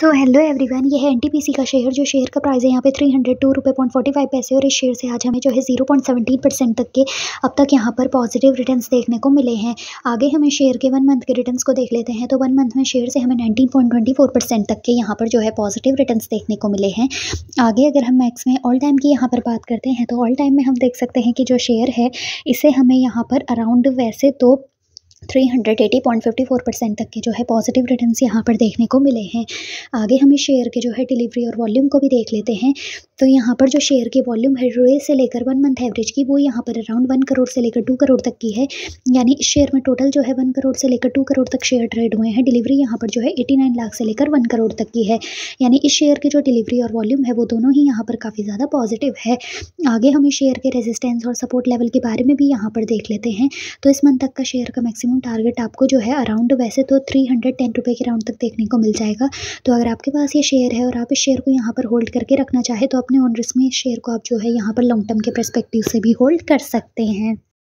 तो hello everyone, ये है एनटीपीसी का शेयर। जो शेयर का प्राइस है यहाँ पे 302.45 रुपये। और इस शेयर से आज हमें जो है 0.17% तक के अब तक यहाँ पर पॉजिटिव रिटर्न्स देखने को मिले हैं। आगे हमें शेयर के 1 मंथ के रिटर्न्स को देख लेते हैं। तो 1 मंथ में शेयर से हमें 19.24% तक के यहाँ पर जो है पॉजिटिव रिटर्न्स देखने को मिले हैं। आगे अगर हम मैक्स में ऑल टाइम की यहाँ पर बात करते हैं तो ऑल टाइम में हम देख सकते हैं कि जो शेयर है इसे हमें यहाँ पर अराउंड वैसे तो 380.54% तक के जो है पॉजिटिव रिटर्न्स यहाँ पर देखने को मिले हैं। आगे हमें शेयर के जो है डिलीवरी और वॉल्यूम को भी देख लेते हैं। तो यहाँ पर जो शेयर की वॉल्यूम है रोज से लेकर 1 मंथ एवरेज की, वो यहाँ पर अराउंड 1 करोड़ से लेकर 2 करोड़ तक की है। यानी इस शेयर में टोटल जो है 1 करोड़ से लेकर 2 करोड़ तक शेयर ट्रेड हुए हैं। डिलीवरी यहाँ पर जो है 89 लाख से लेकर 1 करोड़ तक की है। यानी इस शेयर की जो डिलीवरी और वॉल्यूम है वो दोनों ही यहाँ पर काफ़ी ज़्यादा पॉजिटिव है। आगे हमें शेयर के रेजिस्टेंस और सपोर्ट लेवल के बारे में भी यहाँ पर देख लेते हैं। तो इस मंथ तक का शेयर का मैक्सिमम टारगेट आपको जो है अराउंड वैसे तो 310 रुपये के राउंड तक देखने को मिल जाएगा। तो अगर आपके पास ये शेयर है और आप इस शेयर को यहाँ पर होल्ड करके रखना चाहे तो अपने ओनर्स में इस शेयर को आप जो है यहाँ पर लॉन्ग टर्म के पर्सपेक्टिव से भी होल्ड कर सकते हैं।